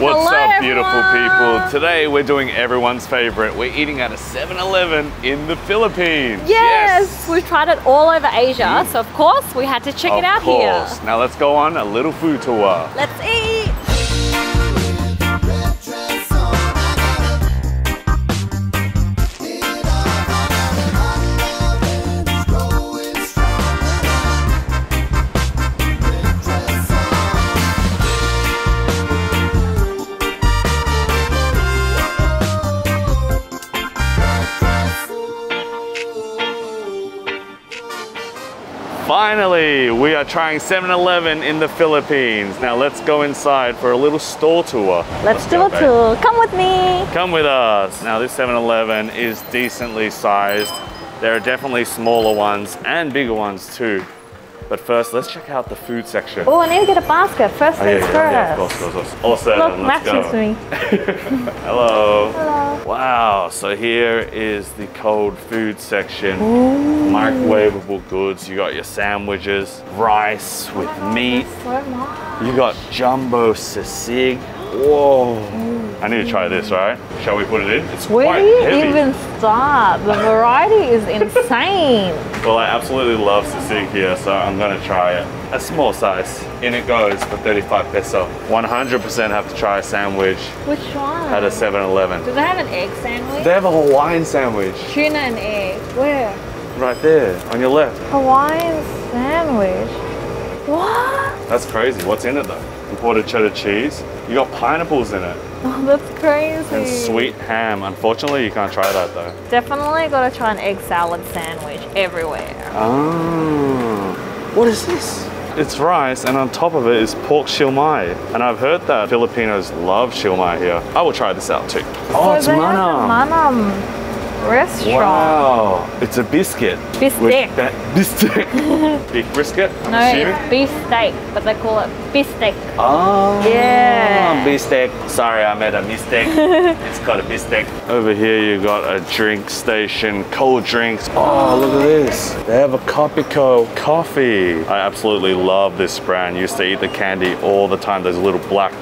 What's up, beautiful people? Today we're doing everyone's favorite. We're eating at a 7-Eleven in the Philippines. Yes, we've tried it all over Asia, so of course we had to check it out here. Now let's go on a little food tour. Let's eat. Finally, we are trying 7-Eleven in the Philippines. Now let's go inside for a little store tour. Let's do a tour. Come with me. Come with us. Now this 7-Eleven is decently sized. There are definitely smaller ones and bigger ones too. But first, let's check out the food section. Oh, I need to get a basket. First things first. Yeah, of course. Also, let's go. Look, matches me. Hello. Hello. Wow, so here is the cold food section. Ooh. Microwavable goods. You got your sandwiches, rice with meat. So nice. You got jumbo sisig. Whoa. I need to try this, right? Shall we put it in? It's quite heavy. Where do you even start? The variety is insane. Well, I absolutely love sisig here, so I'm gonna try it. A small size. In it goes for 35 peso. 100% have to try a sandwich. Which one? At a 7-Eleven. Do they have an egg sandwich? They have a Hawaiian sandwich. Tuna and egg. Where? Right there, on your left. Hawaiian sandwich? What? That's crazy. What's in it though? Imported cheddar cheese. You got pineapples in it. Oh, that's crazy. And sweet ham. Unfortunately, you can't try that though. Definitely gotta try an egg salad sandwich everywhere. Oh, what is this? It's rice, and on top of it is pork siomai. And I've heard that Filipinos love siomai here. I will try this out too. Oh, so it's manam. Restaurant. Wow, it's a biscuit. Bistek. Beef brisket? No, it's beef steak, but they call it bistek. Oh, yeah. Bistek. Sorry, I made a mistake. It's called a bistek. Over here, you got a drink station, cold drinks. Oh, look at this. They have a Kopiko coffee. I absolutely love this brand. Used to eat the candy all the time, those little black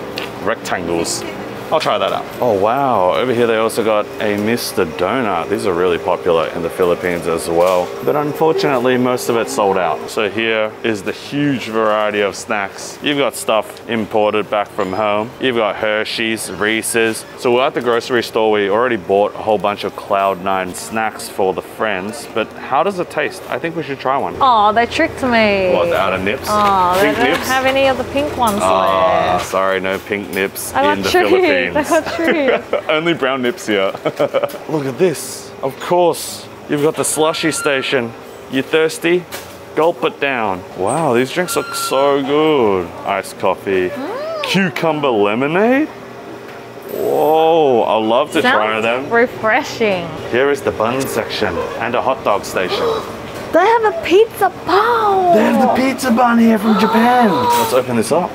rectangles. I'll try that out. Oh wow, over here they also got a Mr. Donut. These are really popular in the Philippines as well. But unfortunately, most of it's sold out. So here is the huge variety of snacks. You've got stuff imported back from home. You've got Hershey's, Reese's. So we're at the grocery store. We already bought a whole bunch of Cloud 9 snacks for the friends. But how does it taste? I think we should try one. Oh, they tricked me. What, out of nips? Oh, pink they don't nips? Have any of the pink ones left. Sorry, no pink nips in the Philippines. That's not true. Only brown nips here. Look at this. Of course, you've got the slushy station. You thirsty? Gulp it down. Wow, these drinks look so good. Iced coffee. Cucumber lemonade? Whoa, I love to try them. Refreshing. Here is the bun section and a hot dog station. They have a pizza bun. They have the pizza bun here from Japan. Let's open this up.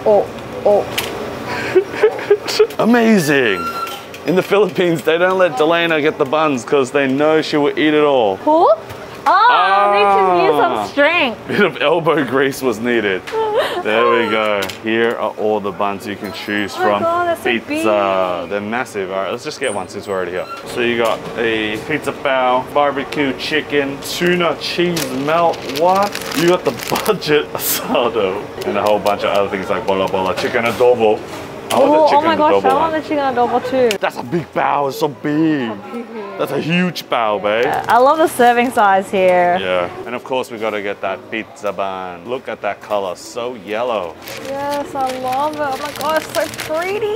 Amazing! In the Philippines, they don't let Dalena get the buns because they know she will eat it all. Who? Oh, I need to use some strength. Bit of elbow grease was needed. There we go. Here are all the buns you can choose from. God, pizza. They're massive. All right, let's just get one since we're already here. So you got a pizza bao, barbecue chicken, tuna cheese melt. What? You got the budget asado and a whole bunch of other things like bola bola, chicken adobo. Oh my gosh, I want the chicken adobo too. That's a big bao, it's so big. That's a huge bao, babe. I love the serving size here. Yeah, and of course we got to get that pizza bun. Look at that color, so yellow. Yes, I love it. Oh my gosh, so pretty.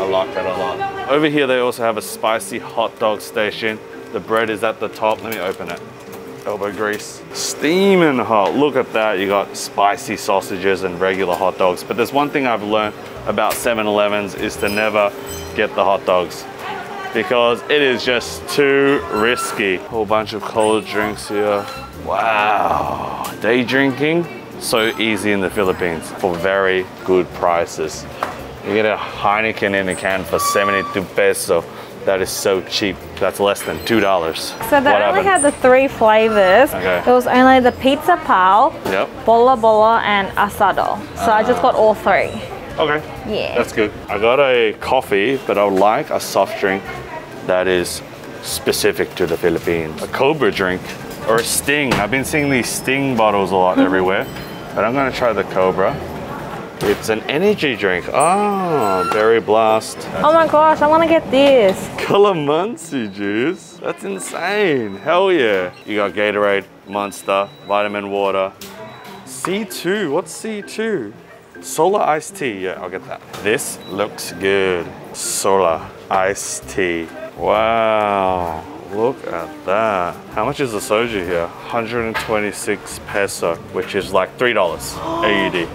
I like that a lot. Over here they also have a spicy hot dog station. The bread is at the top. Let me open it. Elbow grease, steaming hot. Look at that. You got spicy sausages and regular hot dogs. But there's one thing I've learned about 7-Elevens is to never get the hot dogs because it is just too risky. Whole bunch of cold drinks here. Wow, day drinking, so easy in the Philippines for very good prices. You get a Heineken in a can for 72 peso. That is so cheap. That's less than $2. So they only had the three flavors. Okay. It was only the pizza pao, bola bola, and asado. So I just got all three. Okay. Yeah. That's good. I got a coffee, but I would like a soft drink that is specific to the Philippines. A Cobra drink or a Sting. I've been seeing these Sting bottles a lot everywhere, but I'm gonna try the Cobra. It's an energy drink. Oh, berry blast. Oh my gosh, I want to get this. Calamansi juice. That's insane. Hell yeah. You got Gatorade, Monster, vitamin water. C2, what's C2? Solar iced tea. Yeah, I'll get that. This looks good. Solar iced tea. Wow. Look at that. How much is the soju here? 126 peso, which is like $3 AUD.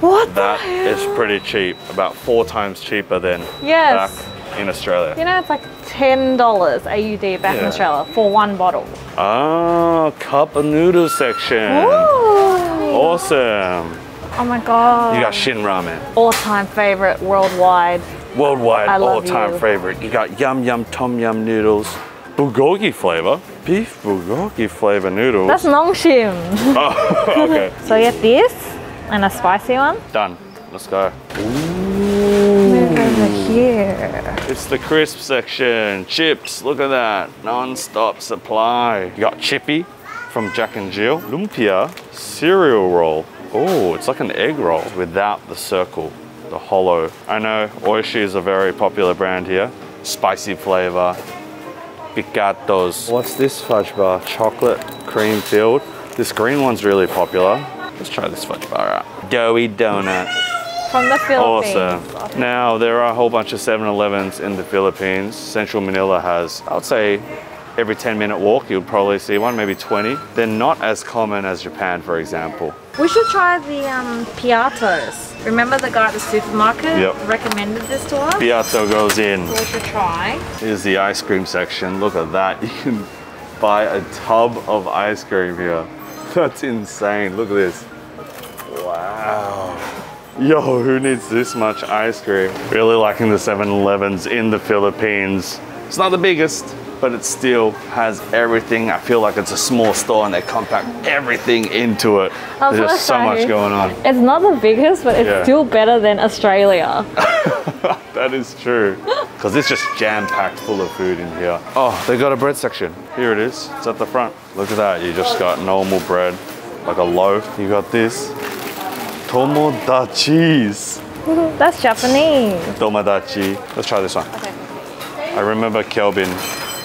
What that is pretty cheap, about 4 times cheaper than back in Australia. You know, it's like $10 AUD back in Australia for 1 bottle. Oh, cup and noodle section. Ooh. Awesome. Oh my God. You got Shin Ramen. All-time favorite worldwide. Worldwide all-time favorite. You got Yum Yum Tom Yum noodles. Bulgogi flavor, beef bulgogi flavor noodles. That's Nongshim. Oh, okay. So you get this. And a spicy one? Done. Let's go. Ooh. Move over here. It's the crisp section. Chips, look at that. Non-stop supply. You got Chippy from Jack and Jill. Lumpia cereal roll. Oh, it's like an egg roll without the circle, the hollow. I know Oishi is a very popular brand here. Spicy flavor. Picatos. What's this fudge bar? Chocolate cream filled. This green one's really popular. Let's try this fudge bar out. Doughy donut. From the Philippines. Awesome. Now, there are a whole bunch of 7-Elevens in the Philippines. Central Manila has, I would say, every 10-minute walk, you'll probably see one, maybe 20. They're not as common as Japan, for example. We should try the piatos. Remember the guy at the supermarket recommended this to us? Piato goes in. So we should try. Here's the ice cream section. Look at that. You can buy a tub of ice cream here. That's insane. Look at this. Wow. Yo, who needs this much ice cream? Really liking the 7-Elevens in the Philippines. It's not the biggest, but it still has everything. I feel like it's a small store and they compact everything into it. There's just so much going on. It's not the biggest, but it's still better than Australia. That is true. Because it's just jam-packed full of food in here. Oh, they got a bread section. Here it is. It's at the front. Look at that. You just got normal bread, like a loaf. You got this. Tomodachi's. That's Japanese. Tomodachi. Let's try this one. Okay. I remember Kelvin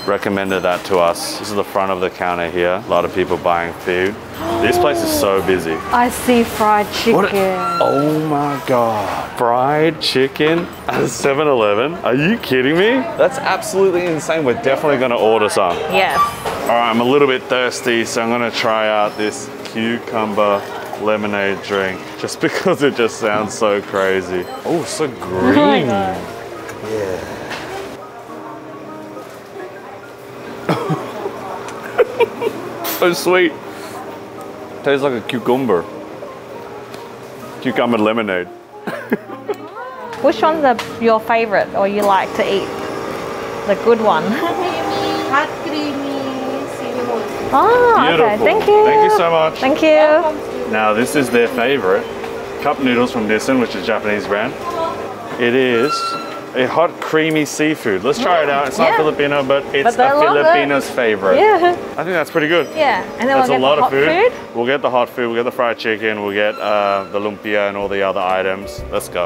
recommended that to us. This is the front of the counter here. A lot of people buying food. This place is so busy. I see fried chicken. Oh my God. Fried chicken at a 7-Eleven? Are you kidding me? That's absolutely insane. We're definitely gonna order some. Yes. All right, I'm a little bit thirsty, so I'm gonna try out this cucumber lemonade drink just because it just sounds so crazy. Oh, so green. Oh my God. Yeah. So sweet. Tastes like a cucumber. Cucumber lemonade. Which one's your favorite or you like to eat? The good one. Hot creamy cinnamon. Oh, okay. Thank you. Thank you so much. Thank you. Now this is their favorite. Cup noodles from Nissin, which is a Japanese brand. It is a hot creamy seafood. Let's try it out. It's not Filipino, but it's a Filipino's favorite. Yeah. I think that's pretty good. Yeah. And then that's we'll get a lot of food. We'll get the hot food. We'll get the fried chicken. We'll get the lumpia and all the other items. Let's go.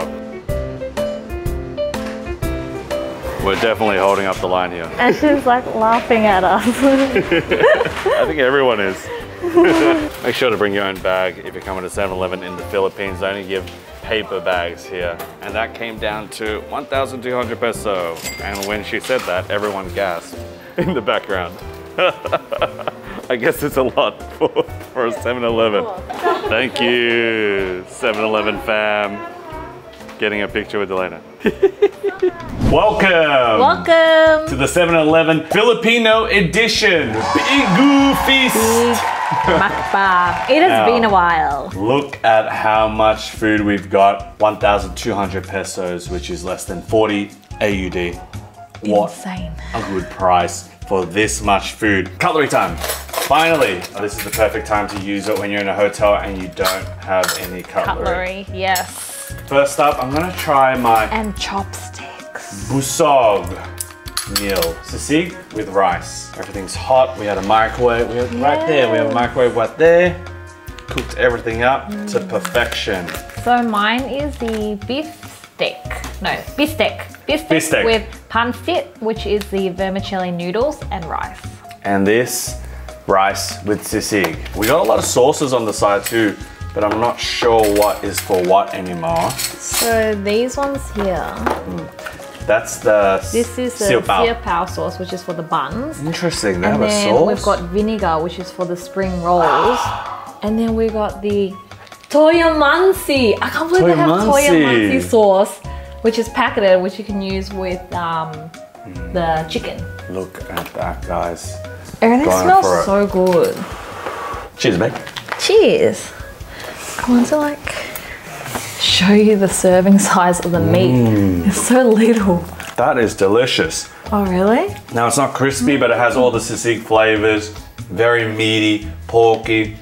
We're definitely holding up the line here. And she's like laughing at us. I think everyone is. Make sure to bring your own bag if you're coming to 7-Eleven in the Philippines. They only give paper bags here, and that came down to 1,200 peso. And when she said that, everyone gasped in the background. I guess it's a lot for a 7-Eleven. Thank you, 7-Eleven fam. Getting a picture with Dalena. Welcome! Welcome! To the 7-Eleven Filipino edition. Bigu Feast! Mukbang. It has been a while. Look at how much food we've got. 1,200 pesos, which is less than 40 AUD. What insane. A good price for this much food. Cutlery time. Finally, this is the perfect time to use it when you're in a hotel and you don't have any cutlery. Yes. First up, I'm gonna try my... And chopsticks. Busog meal. Sisig with rice. Everything's hot. We had a microwave. We had, yeah. Right there. We have a microwave right there. Cooked everything up to perfection. So mine is the beef steak with pancit, which is the vermicelli noodles and rice. And this, rice with sisig. We got a lot of sauces on the side too, but I'm not sure what is for what anymore. So these ones here. That's the siopao sauce, which is for the buns. Interesting, they have a sauce. And then we've got vinegar, which is for the spring rolls. And then we got the toyomansi. I can't believe they have toyomansi sauce, which is packeted, which you can use with the chicken. Look at that, guys. Everything smells so good. Cheers, mate. Cheers. I want to like show you the serving size of the meat. It's so little. That is delicious. Oh, really? Now, it's not crispy, but it has all the sisig flavors. Very meaty, porky.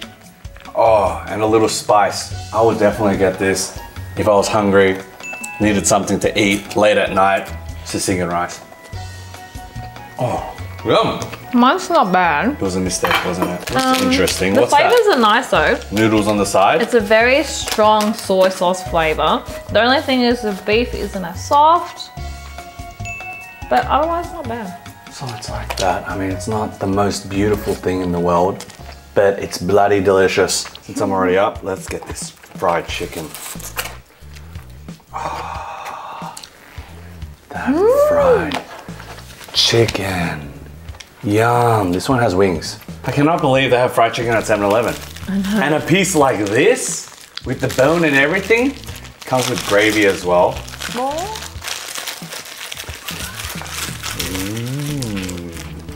Oh, and a little spice. I would definitely get this if I was hungry, needed something to eat late at night. Sisig and rice. Oh, yum. Mine's not bad. It was a mistake, wasn't it? Interesting. The flavors are nice though. Noodles on the side. It's a very strong soy sauce flavor. The only thing is the beef isn't as soft, but otherwise not bad. So it's like that. I mean, it's not the most beautiful thing in the world, but it's bloody delicious. Since I'm already up, let's get this fried chicken. Oh, that fried chicken. Yum. This one has wings. I cannot believe they have fried chicken at 7-Eleven. And a piece like this, with the bone and everything, comes with gravy as well.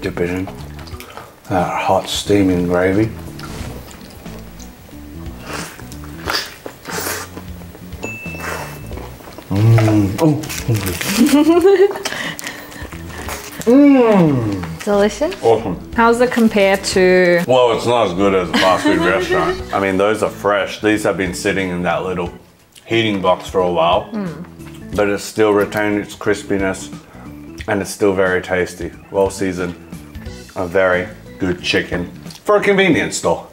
Dip it in. That hot steaming gravy. Delicious. Awesome. How's it compared to? Well, it's not as good as a fast food restaurant. I mean, those are fresh. These have been sitting in that little heating box for a while, but it's still retained its crispiness, and it's still very tasty. Well seasoned. A very good chicken for a convenience store.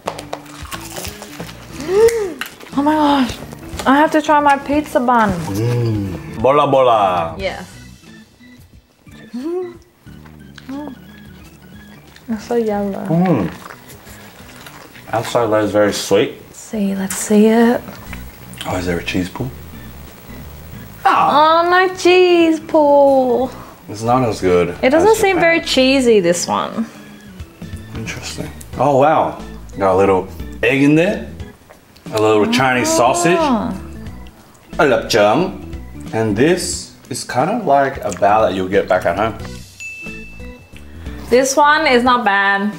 Oh my gosh, I have to try my pizza bun. Bola bola. Yes. It's so yellow. Outside layer is very sweet. Let's see it. Oh, is there a cheese pool? Oh, no cheese pool. It's not as good. It doesn't seem very cheesy, this one. Interesting. Oh, wow. Got a little egg in there. A little Chinese sausage. A lapchung. And this is kind of like a bao that you'll get back at home. This one is not bad,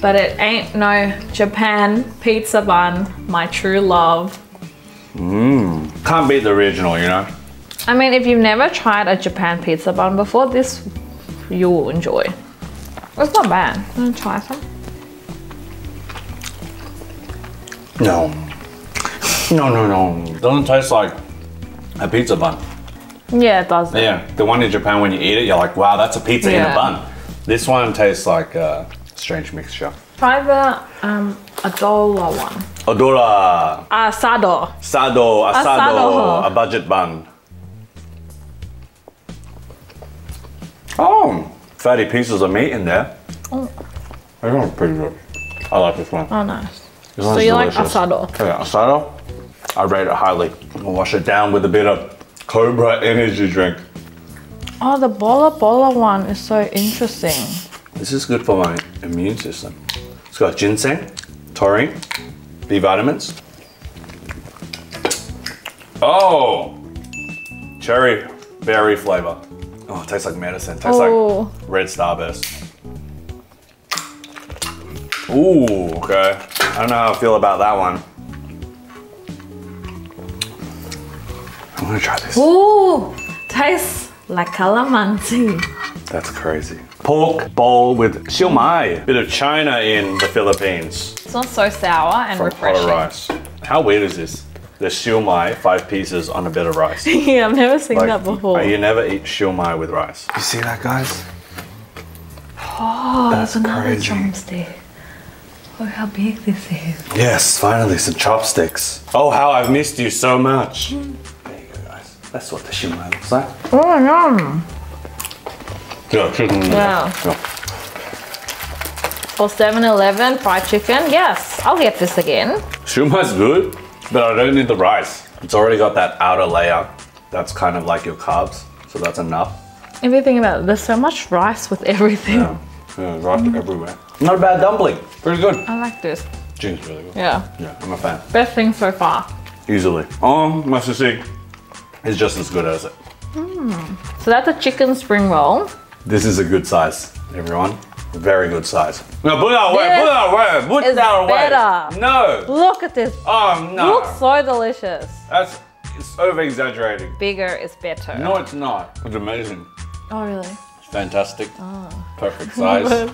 but it ain't no Japan pizza bun, my true love. Can't beat the original, you know? I mean, if you've never tried a Japan pizza bun before, this you'll enjoy. It's not bad. I'm gonna try some. No. No. It doesn't taste like a pizza bun. Yeah, it does. Yeah, the one in Japan, when you eat it, you're like, wow, that's a pizza in a bun. This one tastes like a strange mixture. Try the adola one. Adola. Asado. A budget bun. Oh, fatty pieces of meat in there. That one's pretty good. I like this one. Oh, nice. This one's delicious. Like asado? Yeah, asado. I rate it highly. I'll wash it down with a bit of Cobra energy drink. Oh, the bola bola one is so interesting. This is good for my immune system. It's got ginseng, taurine, B vitamins. Oh, cherry berry flavor. Oh, it tastes like medicine. It tastes like Red Starburst. Ooh, okay. I don't know how I feel about that one. I'm gonna try this. Ooh, tastes like calamansi. That's crazy. Pork bowl with siomai. Bit of China in the Philippines. It's not so sour and refreshing. From pot of rice. How weird is this? the siomai, 5 pieces on a bit of rice. Yeah, I've never seen that before. You never eat siomai with rice. You see that, guys? Oh, that's another chopstick. Look how big this is. Yes, finally some chopsticks. Oh, how I've missed you so much. Mm. There you go, guys. That's what the siomai looks like. Oh, yum. Wow. For 7-Eleven fried chicken, yes, I'll get this again. Siomai's good, but I don't need the rice. It's already got that outer layer. That's kind of like your carbs, so that's enough. If you think about it, there's so much rice with everything. Yeah, rice everywhere. Not a bad dumpling, pretty good. I like this. Ching's really good. Yeah. Yeah, I'm a fan. Best thing so far. Easily. Oh, my sisig is just as good as it. Mm. So that's a chicken spring roll. This is a good size, everyone. Very good size. No, put that away, put that away, put that away. Better. No. Look at this. Oh, no. It looks so delicious. That's, it's over-exaggerating. Bigger is better. No, it's not. It's amazing. Oh, really? It's fantastic. Oh. Perfect size.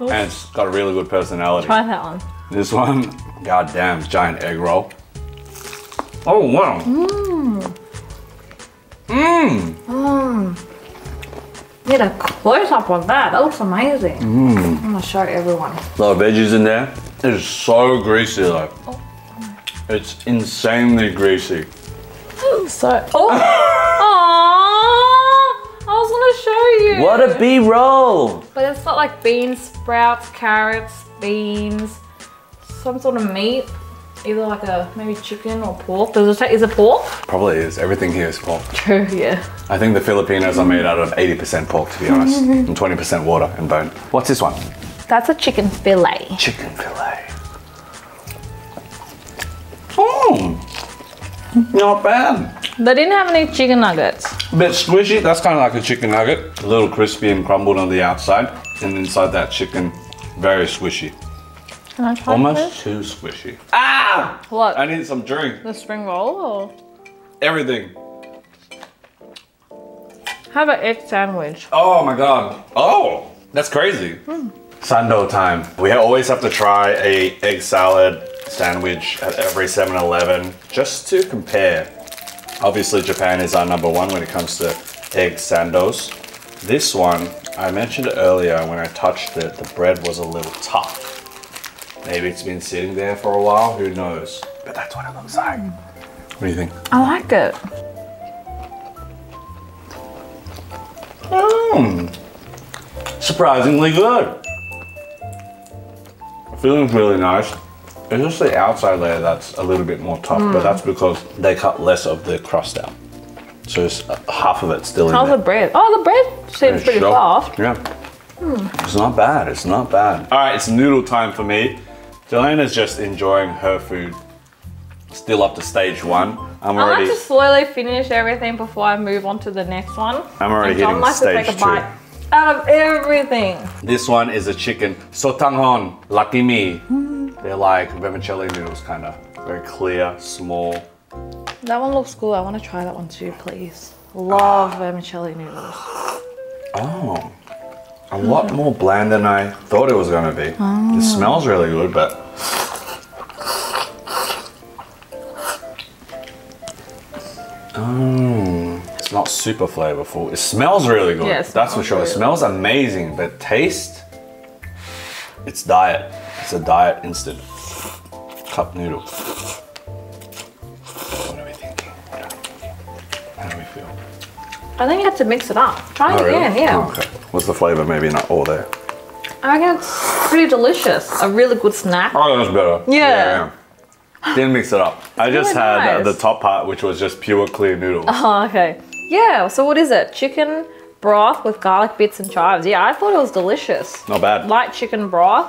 And it's got a really good personality. Try that one. This one, goddamn, giant egg roll. Oh, wow. Mmm. Mmm. Mmm. Get a close-up on that. That looks amazing. Mm. I'm gonna show everyone. A lot of veggies in there. It is so greasy though. Oh. It's insanely greasy. So, oh! Aww! I was gonna show you. What a B-roll! But it's got like beans, sprouts, carrots, beans, some sort of meat. Either like a, maybe chicken or pork. Is it pork? Probably is. Everything here is pork. True, yeah. I think the Filipinos are made out of 80% pork, to be honest, and 20% water and bone. What's this one? That's a chicken fillet. Chicken fillet. Mm. Not bad. They didn't have any chicken nuggets. A bit squishy. That's kind of like a chicken nugget. A little crispy and crumbled on the outside. And inside that chicken, very squishy. Can I try almost too squishy. Ah! What? I need some drink. The spring roll or? Everything. Have an egg sandwich. Oh my god. Oh, that's crazy. Mm. Sando time. We always have to try a egg salad sandwich at every 7-Eleven just to compare. Obviously Japan is our #1 when it comes to egg sandos. This one, I mentioned earlier when I touched it, the bread was a little tough. Maybe it's been sitting there for a while, who knows? But that's what it looks like. What do you think? I like it. Mmm. Surprisingly good. Feeling really nice. It's just the outside layer that's a little bit more tough, but that's because they cut less of the crust out. So it's half of it still in there. How's the bread? Oh, the bread seems pretty soft. Yeah. Mm. It's not bad, it's not bad. All right, it's noodle time for me. Dalena's just enjoying her food. Still up to stage 1. I like to slowly finish everything before I move on to the next one. I'm already hitting stage 2. Out of everything. This one is a chicken sotanghon lakimi. Mm. They're like vermicelli noodles, kind of. Very clear, small. That one looks cool. I want to try that one too, please. Love vermicelli noodles. Oh. A lot more bland than I thought it was going to be. Oh. It smells really good, but... it's not super flavorful. It smells really good, yeah, that's for sure. Really. It smells amazing, but taste... It's diet. It's a diet instant. Cup noodle. What are we thinking? How do we feel? I think you have to mix it up. Try it again, really? Yeah. Oh, okay. What's the flavor? Maybe not all there. I reckon it's pretty delicious. A really good snack. Oh, that's better. Yeah. Didn't mix it up. I just really had the top part, which was just pure clear noodles. Oh, okay. Yeah, so what is it? Chicken broth with garlic bits and chives. Yeah, I thought it was delicious. Not bad. Light chicken broth.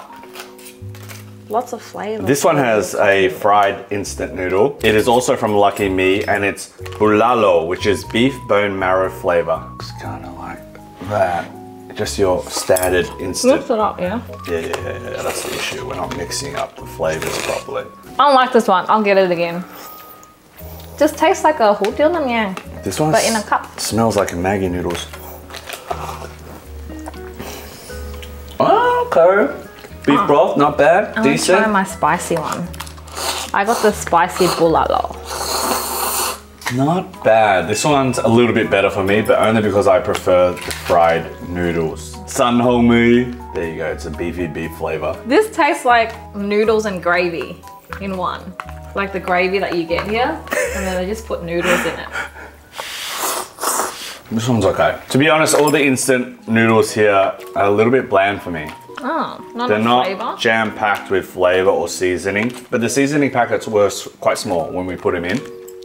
Lots of flavor. This one has a fried instant noodle. It is also from Lucky Me, and it's bulalo, which is beef bone marrow flavor. It's kind of like that. Just your standard instant. Mix it up, yeah? Yeah, that's the issue. We're not mixing up the flavors properly. I don't like this one. I'll get it again. Just tastes like a hotel nam yang. This one but in a cup. Smells like Maggi noodles. Oh, okay. Beef broth, not bad. I'm decent. I'm gonna try my spicy one. I got the spicy bulalo. Not bad. This one's a little bit better for me, but only because I prefer the fried noodles. Sanho Mui. There you go, it's a beefy beef flavor. This tastes like noodles and gravy in one. Like the gravy that you get here, and then they just put noodles in it. This one's okay. To be honest, all the instant noodles here are a little bit bland for me. Oh, not enough flavor? They're not jam-packed with flavor or seasoning, but the seasoning packets were quite small when we put them in.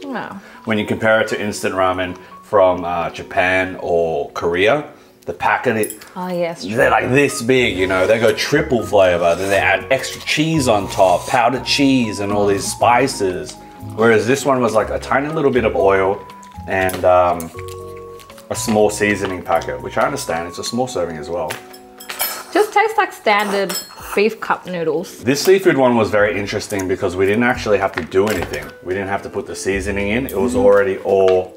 No. When you compare it to instant ramen from Japan or Korea, the packet, oh, yes, they're like this big, you know, they go triple flavor, then they add extra cheese on top, powdered cheese and all these spices. Whereas this one was like a tiny little bit of oil and a small seasoning packet, which I understand, it's a small serving as well. Just tastes like standard beef cup noodles. This seafood one was very interesting because we didn't actually have to do anything. We didn't have to put the seasoning in, it was already all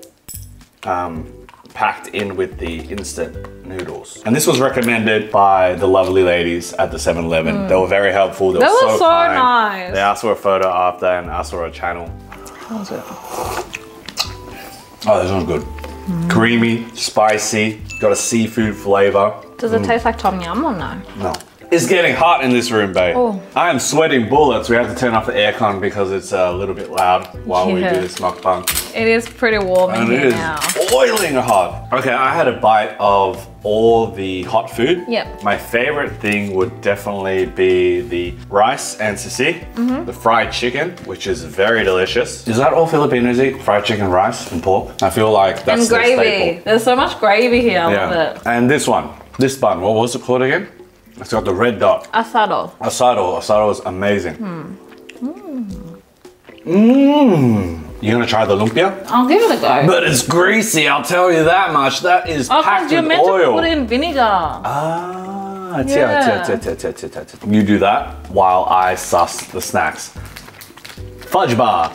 packed in with the instant noodles. And this was recommended by the lovely ladies at the 7-Eleven. They were very helpful. They were so kind. Nice. They asked for a photo after and asked for a channel. How's it? Oh, this one's good. Creamy, spicy, got a seafood flavor. Does it taste like tom yum or no? No. It's getting hot in this room, babe. Oh. I am sweating bullets. We have to turn off the aircon because it's a little bit loud while we do this mukbang. It is pretty warm in here now. It is boiling hot. Okay, I had a bite of all the hot food. Yep. My favorite thing would definitely be the rice and sisig, the fried chicken, which is very delicious. Is that all Filipinos eat? Fried chicken, rice, and pork? I feel like that's the staple. And gravy. There's so much gravy here. I love it. And this one, this bun, what was it called again? It's got the red dot. Asado. Asado. Asado is amazing. You're gonna try the lumpia? I'll give it a go. But it's greasy, I'll tell you that much. That is packed with oil. Oh, you're meant to put it in vinegar. Ah, yeah. You do that while I suss the snacks. Fudge bar.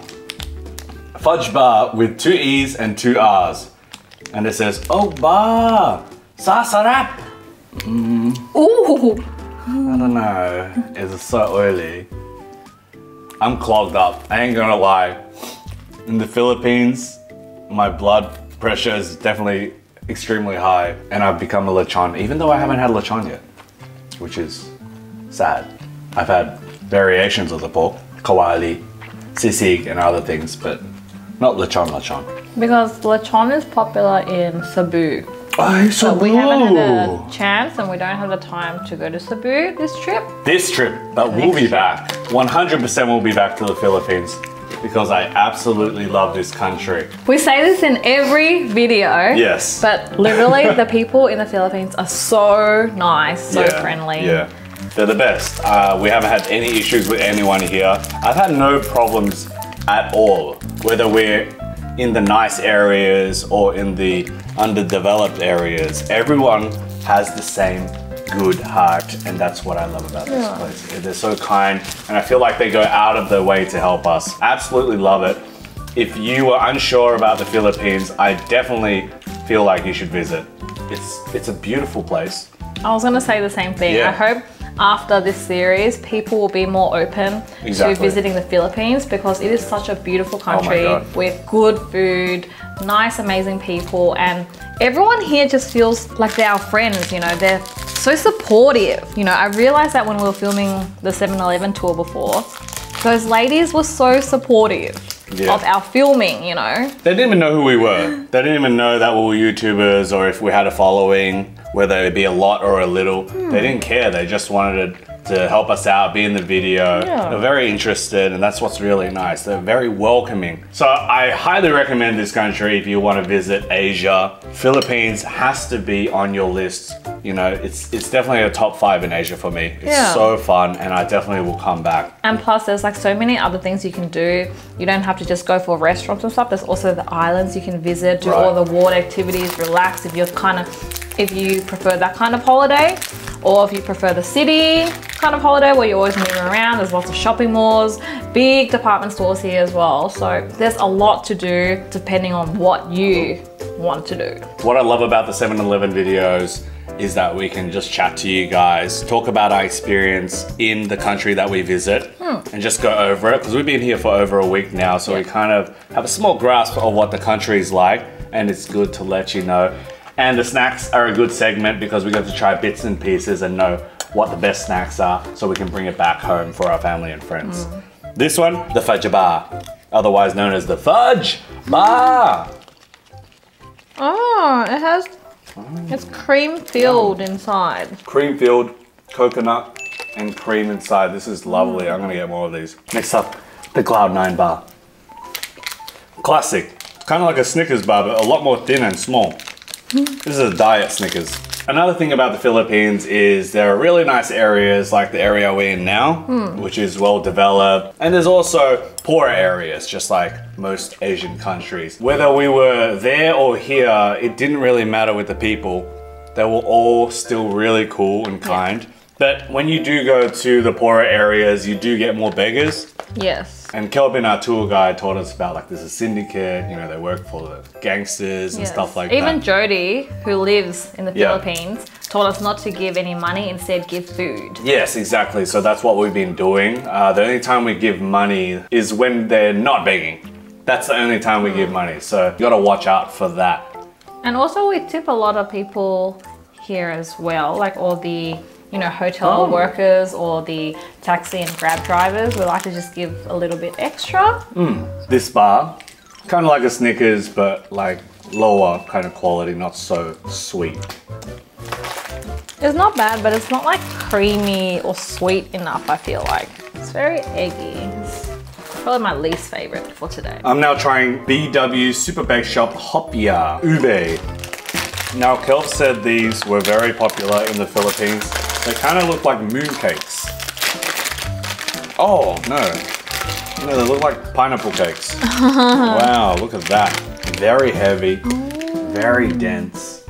Fudge bar with 2 E's and 2 R's. And it says, oh, bar. Sasarap. Ooh! I don't know. It's so oily. I'm clogged up. I ain't gonna lie. In the Philippines, my blood pressure is definitely extremely high, and I've become a lechon, even though I haven't had lechon yet, which is sad. I've had variations of the pork, kawali, sisig, and other things, but not lechon. Because lechon is popular in Cebu. Oh, so we haven't had a chance and we don't have the time to go to Cebu this trip. This trip, but we'll be back. 100% we'll be back to the Philippines because I absolutely love this country. We say this in every video. Yes. But literally the people in the Philippines are so nice, so friendly. Yeah, they're the best. We haven't had any issues with anyone here. I've had no problems at all, whether we're in the nice areas or in the underdeveloped areas. Everyone has the same good heart, and that's what I love about this place. They're so kind, and I feel like they go out of their way to help us. Absolutely love it. If you are unsure about the Philippines, I definitely feel like you should visit. It's a beautiful place. I was gonna say the same thing. Yeah. I hope after this series, people will be more open to visiting the Philippines because it is such a beautiful country with good food, nice, amazing people, and everyone here just feels like they're our friends, you know, they're so supportive. You know, I realized that when we were filming the 7-Eleven tour before, those ladies were so supportive of our filming, you know. They didn't even know who we were. They didn't even know that we were YouTubers or if we had a following, whether it be a lot or a little. They didn't care. They just wanted to help us out, be in the video. They're very interested, and that's what's really nice. They're very welcoming. So I highly recommend this country if you want to visit Asia. Philippines has to be on your list. You know, it's definitely a top 5 in Asia for me. It's so fun, and I definitely will come back. And plus, there's like so many other things you can do. You don't have to just go for restaurants and stuff. There's also the islands you can visit, do all the water activities, relax if you're kind of, if you prefer that kind of holiday, or if you prefer the city kind of holiday where you're always moving around. There's lots of shopping malls, big department stores here as well. So there's a lot to do depending on what you want to do. What I love about the 7-Eleven videos is that we can just chat to you guys, talk about our experience in the country that we visit, and just go over it, because we've been here for over a week now, so we kind of have a small grasp of what the country is like, and it's good to let you know. And the snacks are a good segment because we get to try bits and pieces and know what the best snacks are, so we can bring it back home for our family and friends. This one, the fudge bar, otherwise known as the fudge bar. Oh, it has, it's cream filled inside. Cream filled, coconut and cream inside. This is lovely. I'm gonna get more of these. Next up, the Cloud 9 bar. Classic, kind of like a Snickers bar, but a lot more thin and small. This is a diet Snickers. Another thing about the Philippines is there are really nice areas like the area we're in now, which is well developed. And there's also poorer areas, just like most Asian countries. Whether we were there or here, it didn't really matter with the people. They were all still really cool and kind. Yeah. But when you do go to the poorer areas, you do get more beggars. Yes. And Kelvin, our tour guide, told us about like there's a syndicate, you know, they work for the gangsters and stuff like that. Even Jody, who lives in the Philippines, told us not to give any money, instead give food. Yes, exactly. So that's what we've been doing. The only time we give money is when they're not begging. That's the only time we give money. So you gotta watch out for that. And also we tip a lot of people here as well, like all the, you know, hotel workers or the taxi and grab drivers. We like to just give a little bit extra. This bar, kind of like a Snickers, but like lower kind of quality, not so sweet. It's not bad, but it's not like creamy or sweet enough, I feel like. It's very eggy. It's probably my least favorite for today. I'm now trying BW Super Bake Shop Hopia Ube. Now, Kelv said these were very popular in the Philippines. They kind of look like mooncakes. Oh, no. No, they look like pineapple cakes. Wow, look at that. Very heavy, very dense.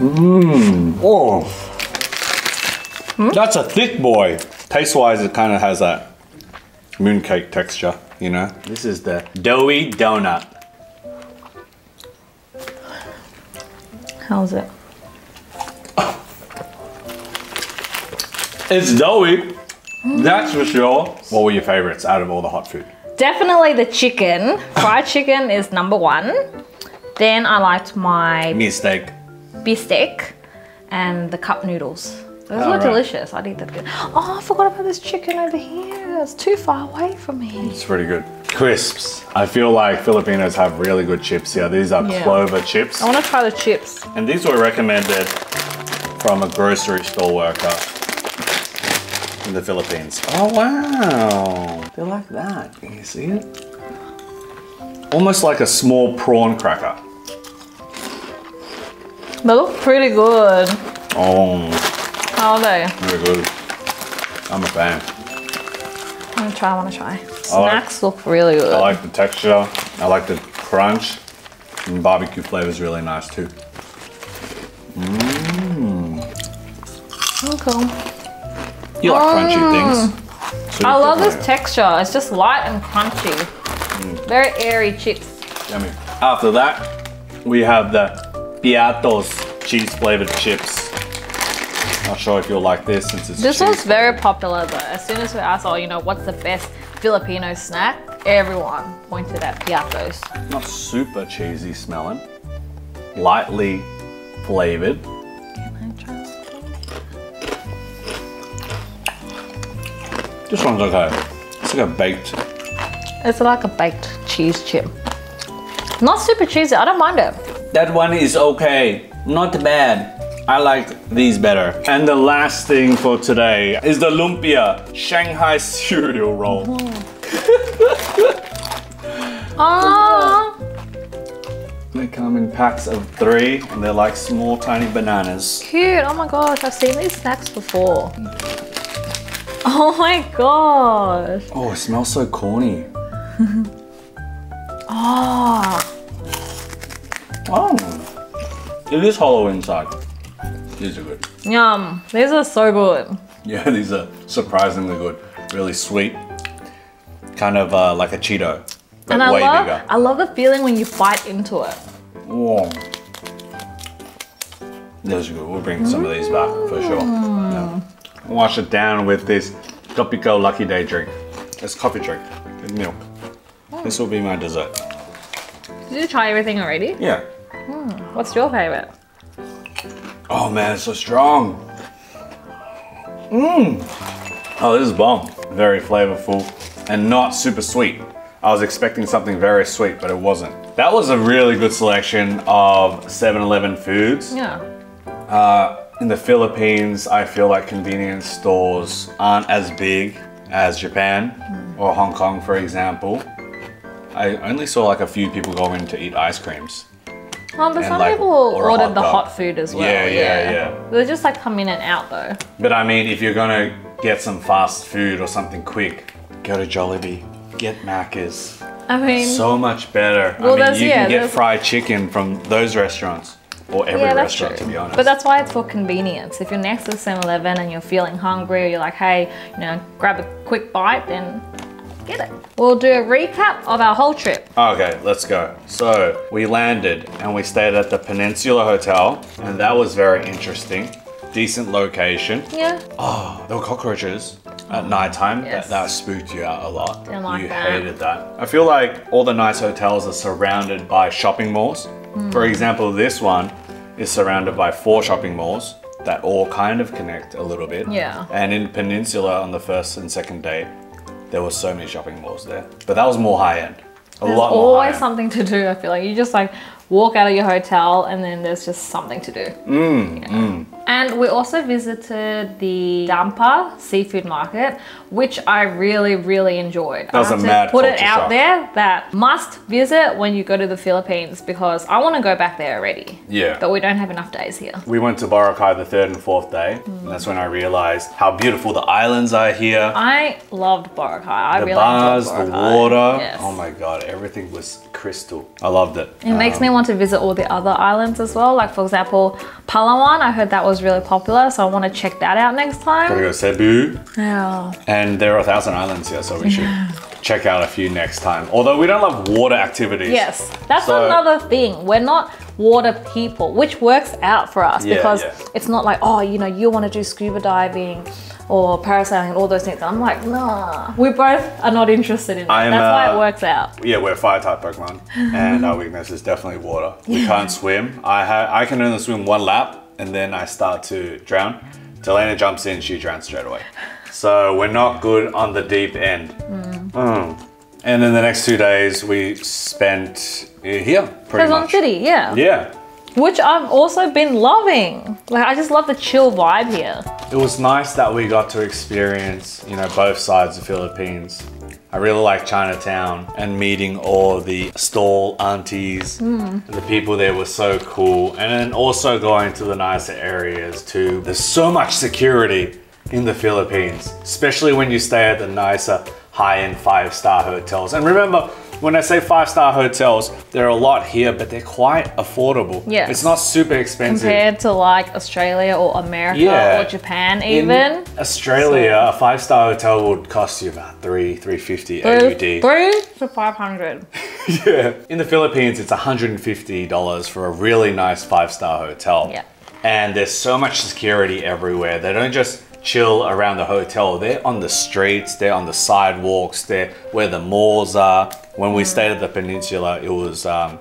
Oh. That's a thick boy. Taste-wise, it kind of has that mooncake texture, you know? This is the doughy donut. How's it? It's doughy, that's for sure. What were your favorites out of all the hot food? Definitely the chicken. Fried chicken is #1. Then I liked my beef steak and the cup noodles. Those were delicious. I'd eat that again. Oh, I forgot about this chicken over here. It's too far away from me. It's pretty good. Crisps. I feel like Filipinos have really good chips here. These are clover chips. I want to try the chips. And these were recommended from a grocery store worker in the Philippines. Oh, wow. They're like that. Can you see it? Almost like a small prawn cracker. They look pretty good. Oh. How are they? They're good. I'm a fan. I want to try. Snacks look really good. I like the texture. I like the crunch. And the barbecue flavor is really nice too. Okay. You like crunchy things. So I love this texture. It's just light and crunchy. Very airy chips. Yummy. After that, we have the Piatos cheese flavored chips. Not sure if you'll like this since it's cheese. This one's very popular though. As soon as we asked, oh, you know, what's the best Filipino snack, everyone pointed at piatos. Not super cheesy smelling, lightly flavored. Can I try this? This one's okay. It's like a baked. It's like a baked cheese chip. Not super cheesy, I don't mind it. That one is okay, not bad. I like these better. And the last thing for today is the lumpia Shanghai cereal roll. They come in packs of 3 and they're like small tiny bananas. Cute, oh my gosh, I've seen these snacks before. Oh my gosh. Oh, it smells so corny. It is hollow inside. These are good. Yum. These are so good. Yeah, these are surprisingly good. Really sweet. Kind of like a Cheeto. but and way bigger. I love the feeling when you bite into it. Whoa. Those are good. We'll bring some of these back for sure. Yeah. Wash it down with this Kopiko Lucky Day drink. It's coffee drink with milk. This will be my dessert. Did you try everything already? Yeah. What's your favorite? Oh man, it's so strong. Oh, this is bomb. Very flavorful and not super sweet. I was expecting something very sweet, but it wasn't. That was a really good selection of 7-Eleven foods. Yeah. In the Philippines, I feel like convenience stores aren't as big as Japan or Hong Kong, for example. I only saw like a few people go in to eat ice creams. But some people ordered the hot food as well. Yeah. They just like come in and out though. But I mean, if you're gonna get some fast food or something quick, go to Jollibee, get Macca's. I mean, so much better. Well, I mean, you can get fried chicken from those restaurants or every restaurant, to be honest. But that's why it's for convenience. If you're next to 7-Eleven and you're feeling hungry, or you're like, hey, you know, grab a quick bite, then get it. We'll do a recap of our whole trip. Okay, let's go. So we landed and we stayed at the Peninsula Hotel, and that was very interesting. Decent location. Yeah. Oh, there were cockroaches at nighttime. Yes. That spooked you out a lot. Didn't like that. You hated that. I feel like all the nice hotels are surrounded by shopping malls. For example, this one is surrounded by 4 shopping malls that all kind of connect a little bit. Yeah. And in Peninsula on the first and second day, there were so many shopping malls there. But that was more high end. There's always something to do, I feel like. You just like walk out of your hotel and then there's just something to do. And we also visited the Dampa Seafood Market, which I really, really enjoyed. That was a mad culture shock. I have to put it out there that must visit when you go to the Philippines, because I want to go back there already. Yeah. But we don't have enough days here. We went to Boracay the 3rd and 4th day. And that's when I realized how beautiful the islands are here. I loved Boracay. The bars, the water. Yes. Oh my God, everything was crystal. I loved it. It makes me want to visit all the other islands as well. Like for example, Palawan, I heard that was really popular, so I want to check that out next time. Gotta go to Cebu. Yeah. And there are 1,000 islands here, so we should check out a few next time. Although we don't love water activities. Yes, that's another thing. We're not water people, which works out for us because it's not like, oh, you know, you want to do scuba diving or parasailing and all those things. I'm like, nah. We both are not interested in that. That's why it works out. Yeah, we're fire type Pokemon and our weakness is definitely water. We can't swim. I can only swim 1 lap and then I start to drown. Dalena jumps in, she drowns straight away. So we're not good on the deep end. And then the next 2 days we spent here, pretty much. Quezon City, yeah. Yeah. Which I've also been loving. Like, I just love the chill vibe here. It was nice that we got to experience, you know, both sides of the Philippines. I really like Chinatown and meeting all the stall aunties. The people there were so cool. And then also going to the nicer areas too. There's so much security in the Philippines, especially when you stay at the nicer high-end 5-star hotels. And remember, when I say 5-star hotels, there are a lot here, but they're quite affordable. Yeah. It's not super expensive. Compared to like Australia or America or Japan even. In Australia, a 5-star hotel would cost you about $350 AUD. 3 to 500. Yeah. In the Philippines, it's $150 for a really nice 5-star hotel. Yeah. And there's so much security everywhere. They don't just chill around the hotel. They're on the streets, they're on the sidewalks, they're where the malls are. When we stayed at the Peninsula, it was a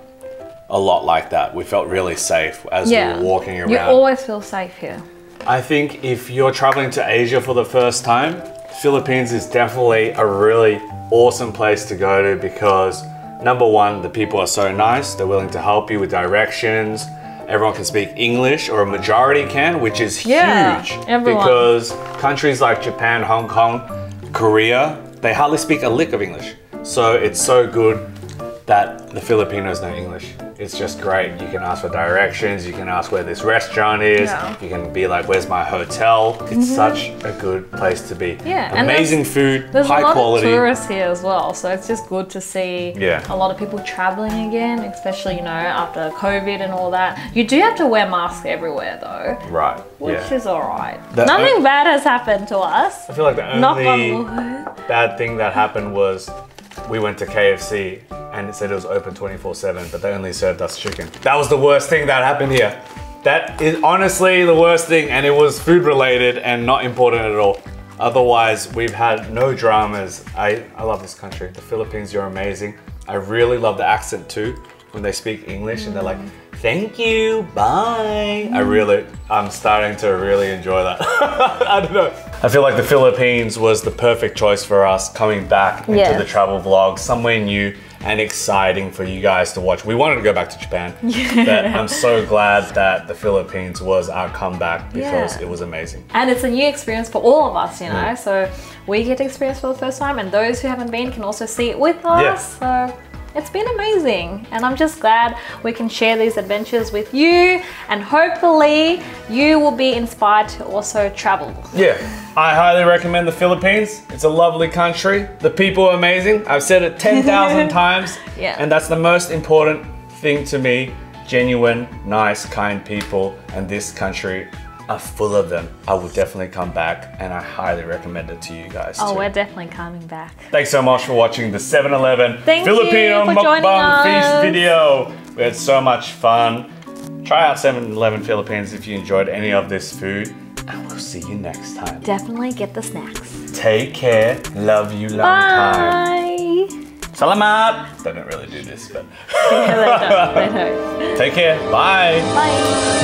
lot like that. We felt really safe as we were walking around. You always feel safe here. I think if you're traveling to Asia for the first time, Philippines is definitely a really awesome place to go to because number 1, the people are so nice. They're willing to help you with directions. Everyone can speak English, or a majority can, which is huge. Everyone. Because countries like Japan, Hong Kong, Korea, they hardly speak a lick of English. So it's so good that the Filipinos know English. It's just great. You can ask for directions, you can ask where this restaurant is, you can be like, where's my hotel? It's such a good place to be. Yeah, amazing food, high quality. There's a lot of tourists here as well, so it's just good to see a lot of people traveling again, especially, you know, after COVID and all that. You do have to wear masks everywhere though. Right. Which is all right. Nothing bad has happened to us. I feel like the only bad thing that happened was we went to KFC and it said it was open 24/7, but they only served us chicken. That was the worst thing that happened here. That is honestly the worst thing, and it was food related and not important at all. Otherwise, we've had no dramas. I love this country. The Philippines, you're amazing. I really love the accent too, when they speak English and they're like, thank you, bye. I'm starting to really enjoy that. I don't know. I feel like the Philippines was the perfect choice for us coming back into the travel vlog, somewhere new and exciting for you guys to watch. We wanted to go back to Japan, but I'm so glad that the Philippines was our comeback because it was amazing. And it's a new experience for all of us, you know? So we get to experience for the first time, and those who haven't been can also see it with us. So it's been amazing, and I'm just glad we can share these adventures with you, and hopefully you will be inspired to also travel. Yeah, I highly recommend the Philippines. It's a lovely country. The people are amazing. I've said it 10,000 times, and that's the most important thing to me. Genuine, nice, kind people, and this country are full of them. I will definitely come back, and I highly recommend it to you guys too. We're definitely coming back. Thanks so much for watching the 7-Eleven Filipino mukbang feast video. We had so much fun. Try out 7-Eleven Philippines if you enjoyed any of this food, and we'll see you next time. Definitely get the snacks. Take care. Love you long time. Bye. Salamat. They don't really do this, but. They don't. Take care. Bye. Bye.